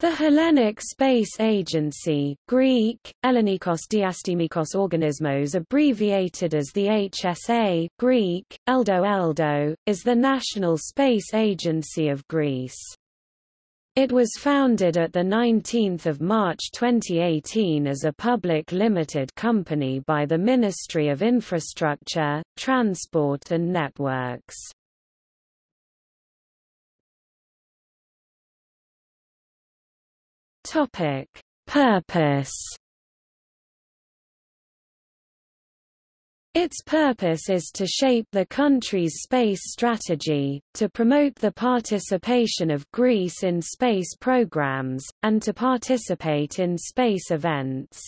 The Hellenic Space Agency, Greek, Hellenikos Diastimikos Organismos, abbreviated as the HSA, Greek, ELDO, is the national space agency of Greece. It was founded at 19 March 2018 as a public limited company by the Ministry of Infrastructure, Transport and Networks. Purpose. Its purpose is to shape the country's space strategy, to promote the participation of Greece in space programs, and to participate in space events.